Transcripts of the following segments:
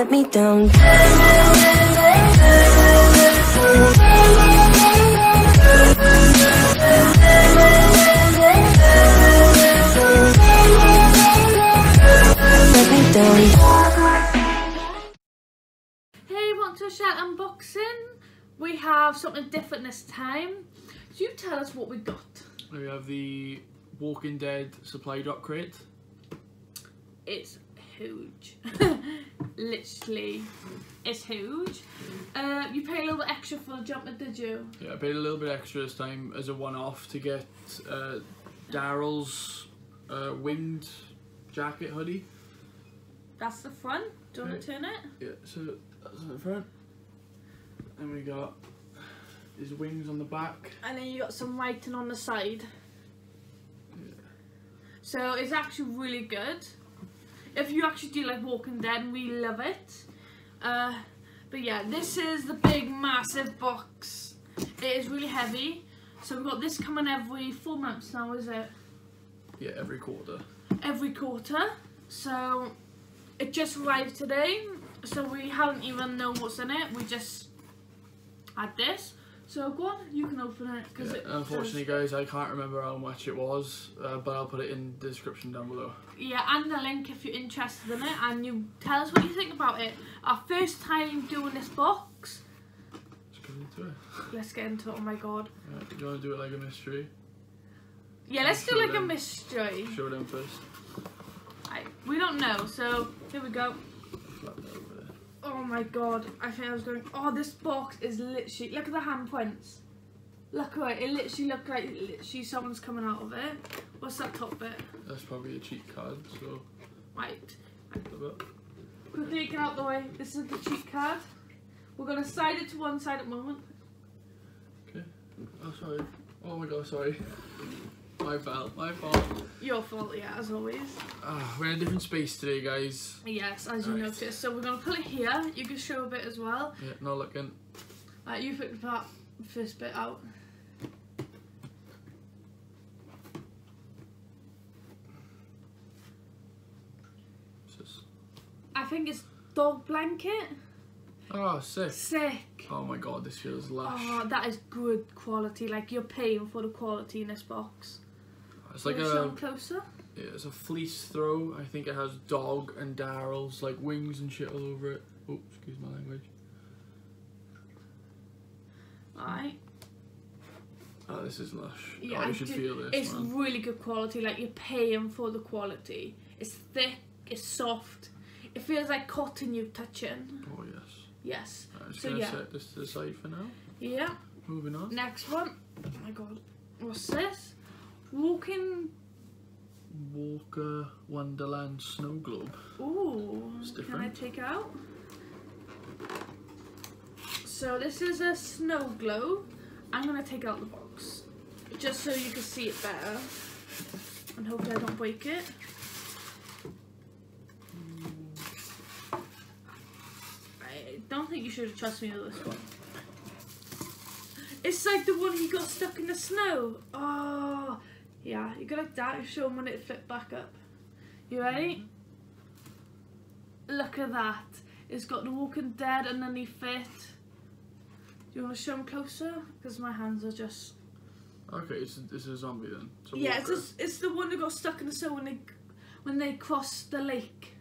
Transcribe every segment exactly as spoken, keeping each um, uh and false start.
let me down. Let me down. Hey, want to share unboxing? We have something different this time. Do you tell us what we got? We have the Walking Dead supply drop crate. It's huge. Literally, it's huge. Uh, you paid a little bit extra for the jumper, did you? Yeah, I paid a little bit extra this time as a one-off to get uh, Daryl's uh, winged jacket hoodie. That's the front. Do you want to turn it? Yeah, so that's the front. And we got his wings on the back. And then you got some writing on the side. Yeah. So it's actually really good. If you actually do like Walking Dead, we love it. Uh, but yeah, this is the big massive box. It is really heavy. So we've got this coming every four months now, is it? Yeah, every quarter. Every quarter. So it just arrived today. So we haven't even known what's in it. We just had this. So go on, you can open it. Cause yeah, it unfortunately does. Guys, I can't remember how much it was, uh, but I'll put it in the description down below. Yeah, and the link if you're interested in it, and you tell us what you think about it. Our first time doing this box. Let's get into it. Let's get into it, oh my god. Yeah, do you want to do it like a mystery? Yeah, let's show do like them. a mystery. Show them first. I, we don't know, so here we go. Oh my god, I think I was going, oh this box is literally, look at the handprints. Look at it, it literally looked like literally someone's coming out of it. What's that top bit? That's probably a cheat card, so. Right. Quickly get out the way, this is the cheat card. We're going to side it to one side at the moment. Okay, oh sorry, oh my god, sorry. My fault, my fault. Your fault, yeah, as always. Uh, we're in a different space today, guys. Yes, as you right. noticed. So we're going to put it here. You can show a bit as well. Yeah, no looking. Right, you pick that first bit out. Just... I think it's dog blanket. Oh, sick. Sick. Oh my god, this feels lush. Oh, that is good quality. Like, you're paying for the quality in this box. It's like a closer. Yeah, it's a fleece throw. I think it has dog and Daryl's like wings and shit all over it. Oh, excuse my language. Alright. Oh, this is lush. Yeah, oh, you should do. feel this. It's man. really good quality. Like you're paying for the quality. It's thick. It's soft. It feels like cotton you're touching. Oh yes. Yes. Right, I'm just so, gonna yeah. set this to the side for now. Yeah. Moving on. Next one. Oh my god. What's this? Walking Walker Wonderland Snow Globe. Ooh, can I take it out? So this is a snow globe. I'm gonna take out the box just so you can see it better, and hopefully I don't break it. I don't think you should have trusted me with this one. It's like the one he got stuck in the snow. Oh. Yeah, you go like that and show them when it flipped back up. You ready? Look at that. It's got The Walking Dead underneath it. Do you want to show them closer? Because my hands are just... Okay, it's a, it's a zombie then. It's a yeah, it's, just, it's the one that got stuck in the snow when they, when they crossed the lake.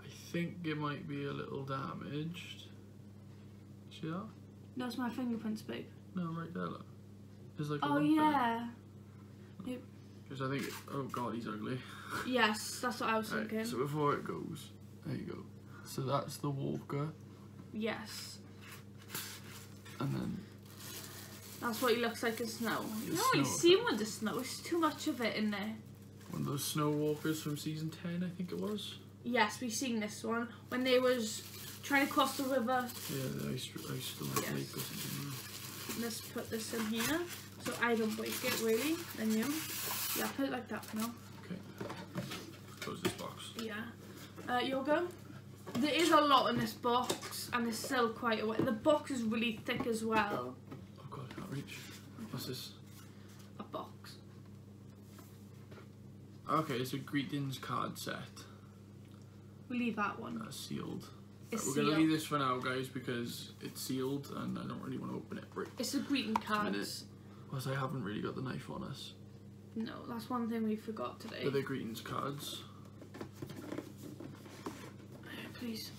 I think it might be a little damaged. See that? That's my fingerprints, babe. No, right there, look. There's like a oh, yeah. Because I think, it, oh god, he's ugly. Yes, that's what I was right, thinking. So before it goes, there you go. So that's the walker. Yes. And then. That's what he looks like in snow. No, he's seen with the snow. It's too much of it in there. One of those snow walkers from season ten, I think it was. Yes, we've seen this one. When they was trying to cross the river. Yeah, the ice, ice storm. Yes. Lake or something. Let's put this in here. So I don't break it really, then you. Yeah, put it like that for now. Okay. Close this box. Yeah. Uh, you'll go. There is a lot in this box, and it's still quite a way. The box is really thick as well. Oh god, I can't reach. What's this? A box. Okay, it's a greetings card set. We leave that one. That's sealed. It's We're going to leave this for now, guys, because it's sealed and I don't really want to open it. Right. It's a greeting card. Because I haven't really got the knife on us. No, that's one thing we forgot today. But they're greetings cards. Please.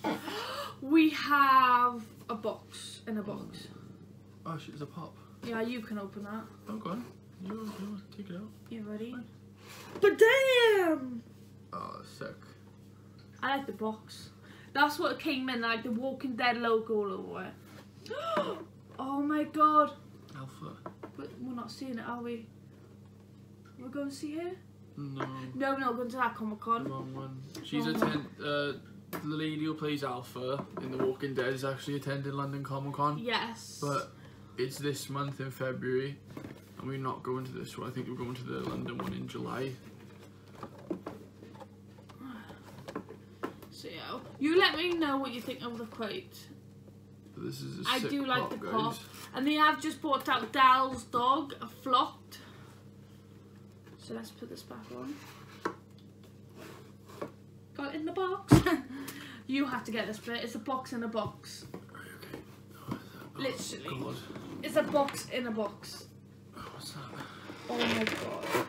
We have a box in a box. Oh, shit, there's a pop. Yeah, you can open that. Oh, go on. You, you take it out. You ready? Fine. But damn! Oh, sick. I like the box. That's what came in, like the Walking Dead logo all over it. Oh my god. Alpha. But we're not seeing it, are we? We're going to see her? No. No, we're not going to that Comic Con. The wrong one. She's attending, uh, the lady who plays Alpha in The Walking Dead is actually attending London Comic Con. Yes. But it's this month in February. And we're not going to this one. I think we're going to the London one in July. So yeah, you let me know what you think of the crate. This is a sick I do like pop, the guys. pop. And they have just brought out Dal's dog, a flocked. So let's put this back on. Got it in the box. You have to get this bit. It's a box in a box. Okay. Oh, it's a box. Literally. God. It's a box in a box. Oh, what's that? Oh my god.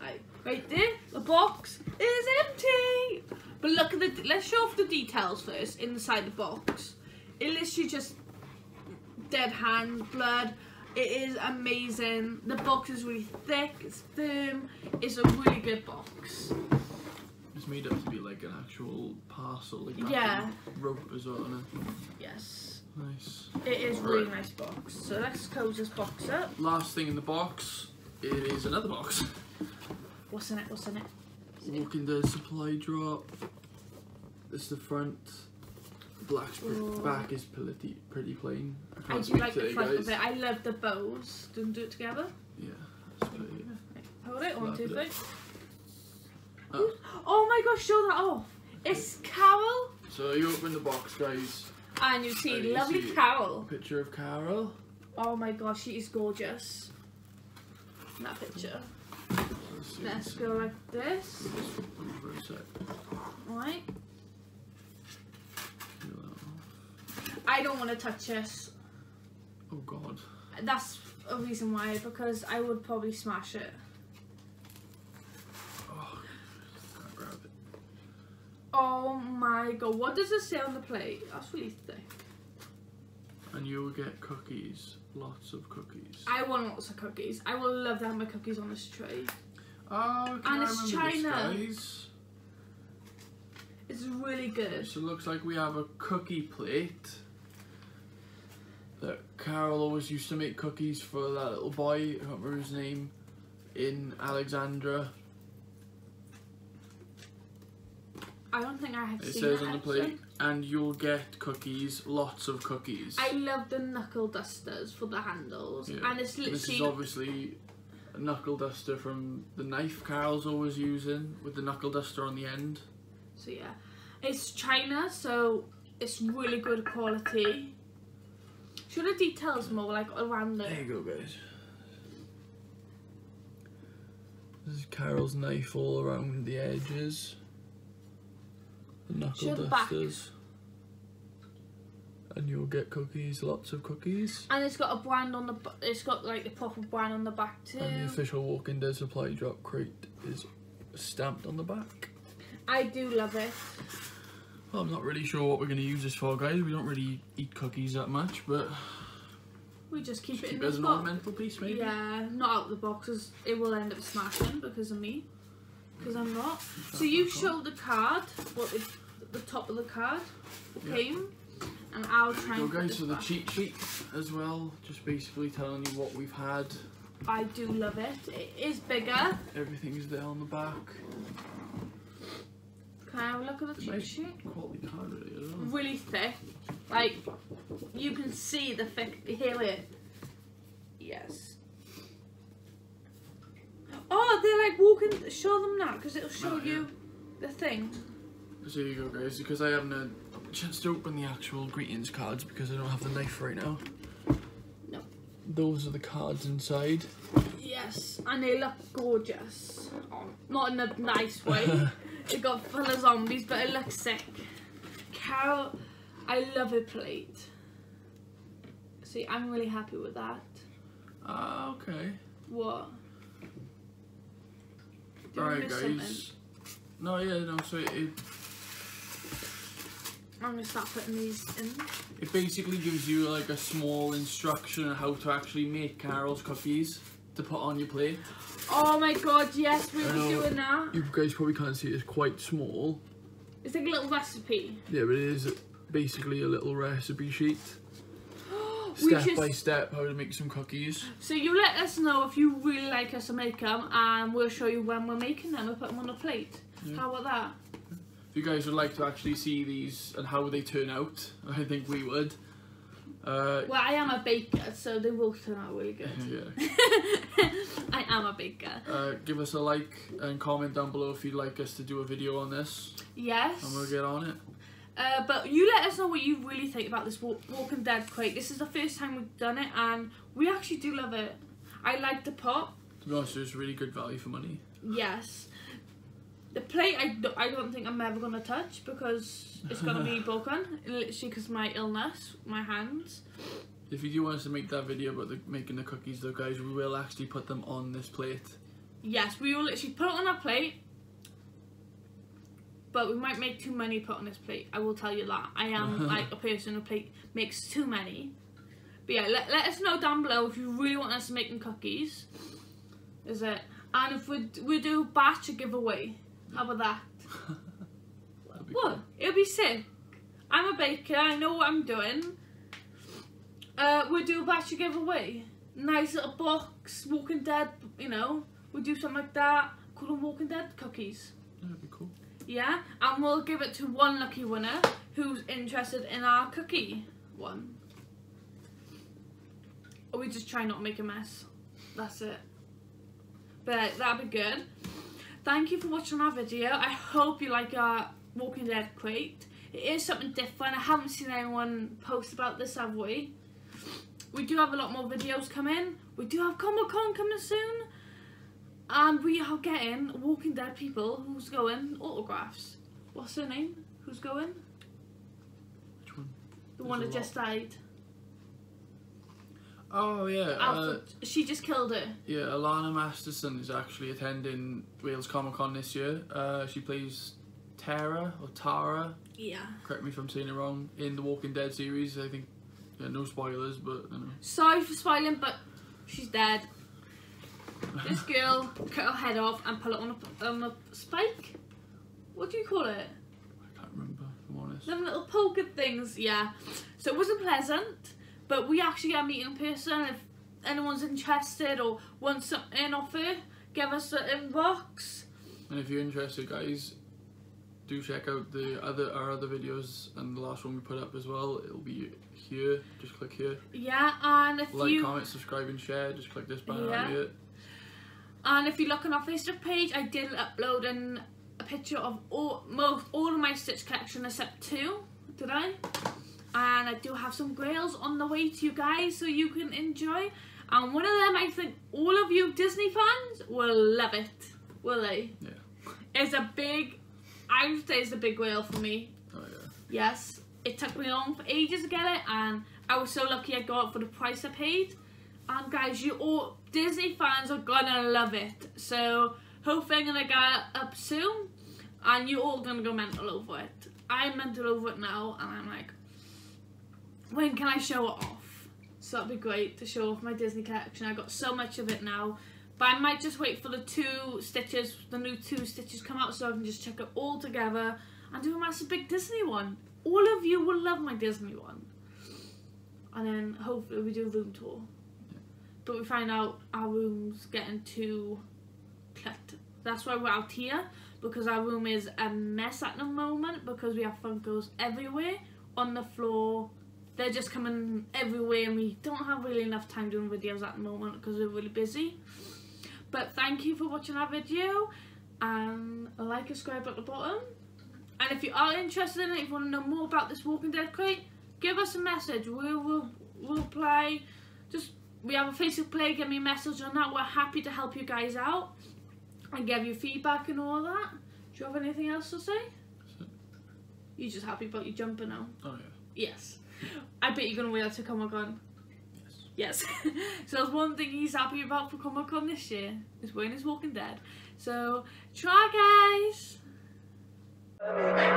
Right, right there. The box is empty. But look at the. Let's show off the details first inside the box. It literally just dead hands, blood. It is amazing. The box is really thick. It's firm. It's a really good box. It's made up to be like an actual parcel. Like yeah. Rope as well, isn't it? Yes. Nice. It is a really nice box. So let's close this box up. Last thing in the box. It is another box. What's in it? What's in it? Walking Dead supply drop. This is the front. Black's back is pretty, pretty plain. I, I do like the front guys. of it. I love the bows. Do we do it together? Yeah. Let's put it. Right. Hold it. One, two, three. Oh. Oh my gosh! Show that off. It's Carol. So you open the box, guys. And you see and you lovely see Carol. Picture of Carol. Oh my gosh, she is gorgeous. In that picture. Let's, Let's go like this. Right. I don't want to touch this. Oh god. That's a reason why, because I would probably smash it. Oh, can't grab it. Oh my god, what does it say on the plate? That's really thick. And you will get cookies, lots of cookies. I want lots of cookies. I will love to have my cookies on this tray. Oh, okay, and I it's China. This, it's really good. So it looks like we have a cookie plate. That Carol always used to make cookies for that little boy, I can't remember his name, in Alexandra. I don't think I have it seen it. It says on the plate, and you'll get cookies, lots of cookies. I love the knuckle dusters for the handles. Yeah. And it's literally... This is obviously a knuckle duster from the knife Carol's always using, with the knuckle duster on the end. So yeah, it's China, so it's really good quality. Show the details more, like around the... There you go, guys. This is Carol's knife all around the edges. The knuckle dusters. And you'll get cookies, lots of cookies. And it's got a brand on the... It's got like the proper brand on the back too. And the official Walking Dead supply drop crate is stamped on the back. I do love it. Well, I'm not really sure what we're going to use this for, guys. We don't really eat cookies that much, but... We just keep just it keep in it the as an ornamental piece, maybe? Yeah, not out of the boxes. It will end up smashing because of me. Because I'm not. So you showed the card, what it, the top of the card came, yeah. And I'll try and... Okay, so the cheat sheet as well, just basically telling you what we've had. I do love it. It is bigger. Everything's there on the back. Can I have a look at the cheat sheet? Quality card, really, really thick. Like, you can see the thick. Here it is. Yes. Oh, they're like walking. Show them now, because it'll show oh, yeah. you the thing. So here you go, guys. Because I haven't had a chance to open the actual greetings cards because I don't have the knife right now. No. Those are the cards inside. Yes, and they look gorgeous. Oh, not in a nice way. It got full of zombies, but it looks sick. Carol, I love her plate. See, I'm really happy with that. Ah, uh, okay. What? Alright, guys. Something? No, yeah, no, so it, it... I'm gonna start putting these in. It basically gives you like a small instruction on how to actually make Carol's cookies to put on your plate. Oh my god, yes, we were doing that. You guys probably can't see it, it's quite small. It's like a little recipe. Yeah, but it is basically a little recipe sheet. Step should... by step how to make some cookies. So you let us know if you really like us to make them, and we'll show you when we're making them and put them on a plate. Yeah. How about that? If you guys would like to actually see these and how they turn out, I think we would. Uh, well, I am a baker, so they will turn out really good. Yeah. I am a baker. Uh, give us a like and comment down below if you'd like us to do a video on this. Yes. And we'll get on it. Uh, but you let us know what you really think about this Walking Dead crate. This is the first time we've done it, and we actually do love it. I like the pot. To be honest, it's really good value for money. Yes. The plate, I, do I don't think I'm ever going to touch because it's going to be broken. Literally because of my illness, my hands. If you do want us to make that video about the, making the cookies though, guys, we will actually put them on this plate. Yes, we will literally put it on our plate. But we might make too many put on this plate. I will tell you that. I am like a person who plate makes too many. But yeah, let, let us know down below if you really want us to make them cookies. Is it? And if we, we do batch a giveaway. How about that? What? Cool. It'll be sick. I'm a baker. I know what I'm doing. Uh, we'll do a batch of giveaway. Nice little box. Walking Dead, you know. We'll do something like that. Call them Walking Dead cookies. That'd be cool. Yeah. And we'll give it to one lucky winner who's interested in our cookie one. Or we just try not to make a mess. That's it. But that'd be good. Thank you for watching our video. I hope you like our Walking Dead crate. It is something different. I haven't seen anyone post about this, have we? We do have a lot more videos coming. We do have Comic Con coming soon. And we are getting Walking Dead people who's going autographs. What's her name? Who's going? Which one? The There's one that just died. Oh yeah, Alpha, uh, she just killed her. Yeah, Alana Masterson is actually attending Wales Comic Con this year. Uh, she plays Tara or Tara. Yeah. Correct me if I'm saying it wrong. In the Walking Dead series, I think. Yeah, no spoilers, but you know. Sorry for spoiling, but she's dead. This girl cut her head off and put it on a, on a spike. What do you call it? I can't remember. If I'm honest. Them little poker things. Yeah. So it wasn't pleasant. But we actually got a meeting in person. If anyone's interested or wants something off her, give us an inbox. And if you're interested, guys, do check out the other our other videos and the last one we put up as well. It'll be here. Just click here. Yeah, and if like, you like, comment, subscribe, and share. Just click this banner right here. And if you look on our Facebook page, I did upload an, a picture of all most all of my Stitch collection except two. Did I? And I do have some grails on the way to you guys so you can enjoy. And one of them, I think all of you Disney fans will love it. Will they? Yeah. It's a big, I would say it's a big grail for me. Oh yeah. Yes. It took me long for ages to get it, and I was so lucky I got it for the price I paid. And guys, you all Disney fans are gonna love it. So hopefully I'm gonna get it up soon. And you're all gonna go mental over it. I'm mental over it now, and I'm like, when can I show it off? So that'd be great to show off my Disney collection. I got so much of it now. But I might just wait for the two stitches, the new two stitches come out so I can just check it all together and do a massive big Disney one. All of you will love my Disney one. And then hopefully we do a room tour. But we find out our room's getting too cluttered. That's why we're out here, because our room is a mess at the moment because we have Funkos everywhere, on the floor. They're just coming everywhere, and we don't have really enough time doing videos at the moment because we're really busy. But thank you for watching our video, and um, like and subscribe at the bottom. And if you are interested in it, if you want to know more about this Walking Dead crate, give us a message. We will we'll reply. Just we have a Facebook play. Give me a message on that. We're happy to help you guys out and give you feedback and all that. Do you have anything else to say? You're just happy about your jumper now. Oh yeah. Yes. I bet you're gonna wear that to Comic Con. Yes. Yes. So that's one thing he's happy about for Comic Con this year, is wearing his Walking Dead. So try, guys.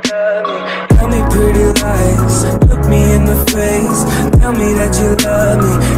Tell me pretty lies, look me in the face, tell me that you love me.